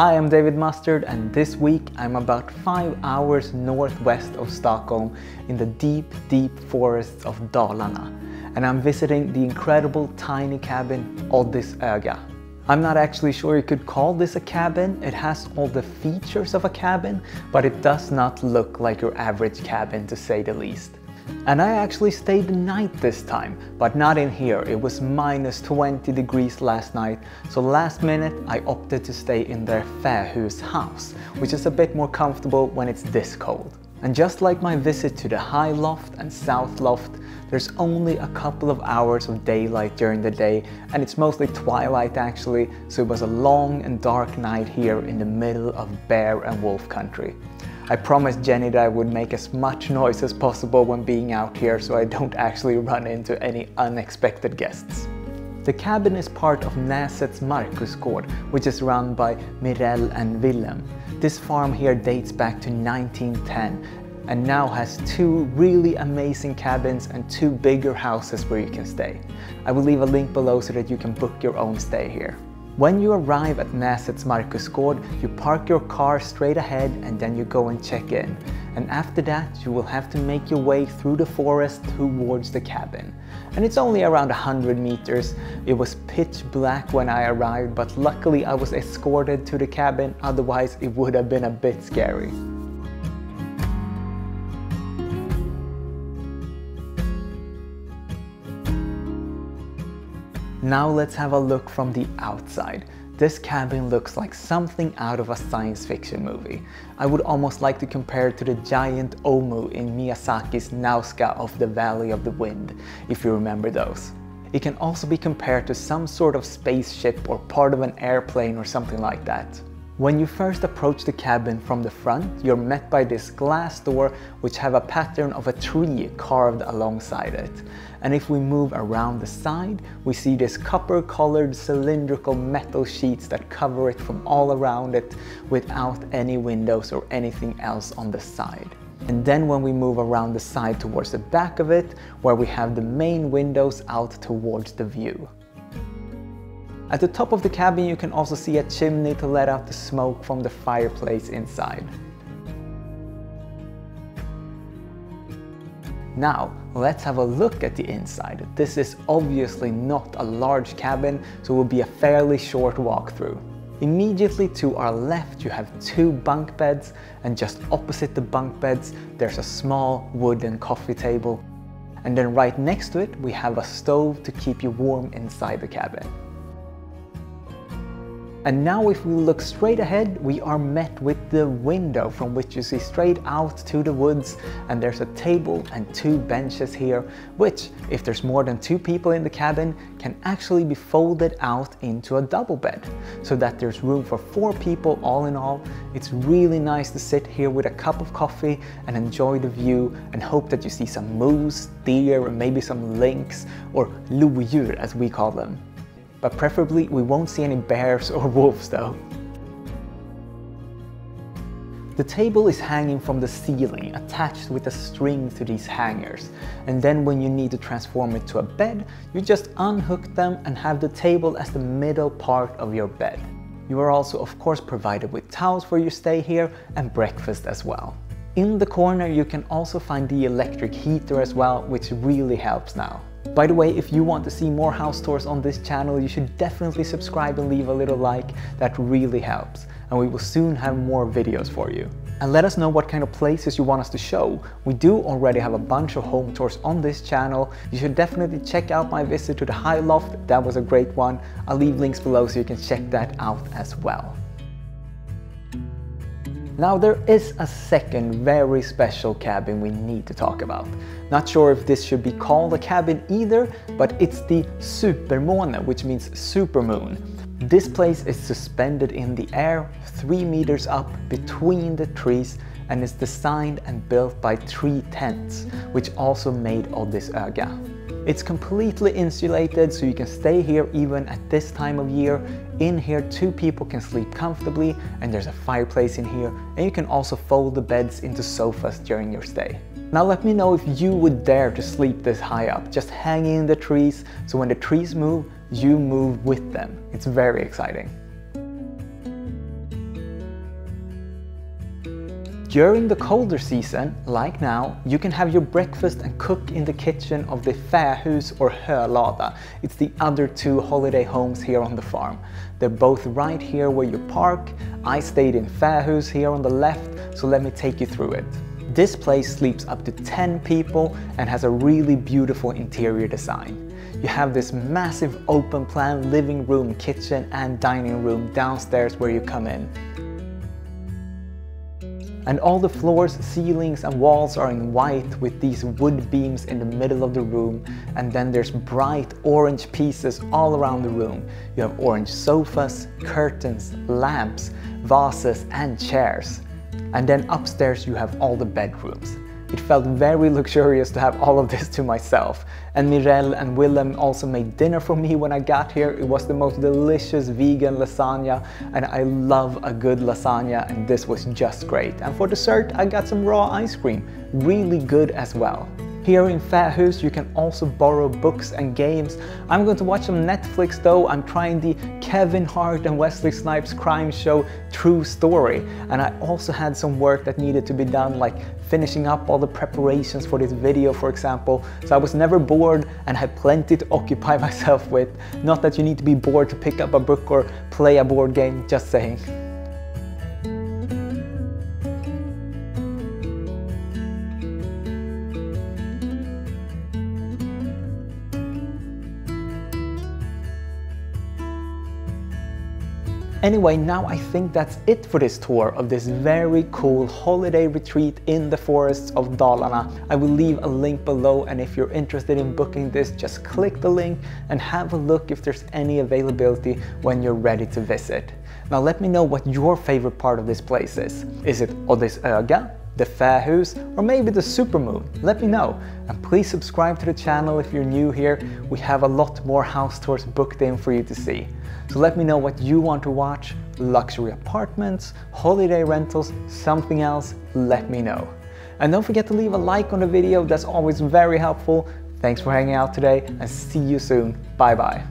Hi, I'm David Mustard, and this week I'm about 5 hours northwest of Stockholm in the deep, deep forests of Dalarna, and I'm visiting the incredible tiny cabin Oddis Öga. I'm not actually sure you could call this a cabin. It has all the features of a cabin, but it does not look like your average cabin, to say the least. And I actually stayed the night this time, but not in here. It was minus 20 degrees last night, so last minute I opted to stay in their Fähus house, which is a bit more comfortable when it's this cold. And just like my visit to the High Loft and South Loft, there's only a couple of hours of daylight during the day, and it's mostly twilight actually, so it was a long and dark night here in the middle of bear and wolf country. I promised Jenny that I would make as much noise as possible when being out here so I don't actually run into any unexpected guests. The cabin is part of Näsets Marcusgård, which is run by Mirel and Willem. This farm here dates back to 1910 and now has two really amazing cabins and two bigger houses where you can stay. I will leave a link below so that you can book your own stay here. When you arrive at Näsets Marcusgård, you park your car straight ahead and then you go and check in. And after that, you will have to make your way through the forest towards the cabin. And it's only around 100 meters. It was pitch black when I arrived, but luckily I was escorted to the cabin, otherwise it would have been a bit scary. Now let's have a look from the outside. This cabin looks like something out of a science fiction movie. I would almost like to compare it to the giant Ohmu in Miyazaki's Nausicaa of the Valley of the Wind, if you remember those. It can also be compared to some sort of spaceship or part of an airplane or something like that. When you first approach the cabin from the front, you're met by this glass door which have a pattern of a tree carved alongside it. And if we move around the side, we see these copper-colored cylindrical metal sheets that cover it from all around it without any windows or anything else on the side. And then when we move around the side towards the back of it, where we have the main windows out towards the view. At the top of the cabin you can also see a chimney to let out the smoke from the fireplace inside. Now let's have a look at the inside. This is obviously not a large cabin, so it will be a fairly short walkthrough. Immediately to our left you have two bunk beds, and just opposite the bunk beds there's a small wooden coffee table. And then right next to it we have a stove to keep you warm inside the cabin. And now if we look straight ahead, we are met with the window from which you see straight out to the woods, and there's a table and two benches here, which, if there's more than two people in the cabin, can actually be folded out into a double bed, so that there's room for four people all in all. It's really nice to sit here with a cup of coffee and enjoy the view and hope that you see some moose, deer, and maybe some lynx, or lo-djur as we call them. But preferably we won't see any bears or wolves though. The table is hanging from the ceiling, attached with a string to these hangers. And then when you need to transform it to a bed, you just unhook them and have the table as the middle part of your bed. You are also of course provided with towels for your stay here and breakfast as well. In the corner you can also find the electric heater as well, which really helps now. By the way, if you want to see more house tours on this channel, you should definitely subscribe and leave a little like. That really helps. And we will soon have more videos for you. And let us know what kind of places you want us to show. We do already have a bunch of home tours on this channel. You should definitely check out my visit to the High Loft. That was a great one. I'll leave links below so you can check that out as well. Now there is a second very special cabin we need to talk about. Not sure if this should be called a cabin either, but it's the Supermåne, which means supermoon. This place is suspended in the air, 3 meters up between the trees, and is designed and built by tree tents, which also made Oddis Öga. It's completely insulated, so you can stay here even at this time of year. In here, two people can sleep comfortably, and there's a fireplace in here, and you can also fold the beds into sofas during your stay. Now let me know if you would dare to sleep this high up, just hanging in the trees, so when the trees move, you move with them. It's very exciting. During the colder season, like now, you can have your breakfast and cook in the kitchen of the Fähus or Hölada. It's the other two holiday homes here on the farm. They're both right here where you park. I stayed in Fähus here on the left, so let me take you through it. This place sleeps up to 10 people and has a really beautiful interior design. You have this massive open plan living room, kitchen and dining room downstairs where you come in. And all the floors, ceilings and walls are in white with these wood beams in the middle of the room, and then there's bright orange pieces all around the room. You have orange sofas, curtains, lamps, vases and chairs. And then upstairs you have all the bedrooms. It felt very luxurious to have all of this to myself. And Mirel and Willem also made dinner for me when I got here. It was the most delicious vegan lasagna, and I love a good lasagna, and this was just great. And for dessert I got some raw ice cream, really good as well. Here in Fähus you can also borrow books and games. I'm going to watch some Netflix though. I'm trying the Kevin Hart and Wesley Snipes crime show True Story. And I also had some work that needed to be done, like finishing up all the preparations for this video, for example. So I was never bored and had plenty to occupy myself with. Not that you need to be bored to pick up a book or play a board game, just saying. Anyway, now I think that's it for this tour of this very cool holiday retreat in the forests of Dalarna. I will leave a link below, and if you're interested in booking this, just click the link and have a look if there's any availability when you're ready to visit. Now let me know what your favorite part of this place is. Is it Oddis Öga, the Fähus, or maybe the Supermåne? Let me know. And please subscribe to the channel if you're new here. We have a lot more house tours booked in for you to see. So let me know what you want to watch. Luxury apartments, holiday rentals, something else, let me know. And don't forget to leave a like on the video, that's always very helpful. Thanks for hanging out today, and see you soon. Bye bye.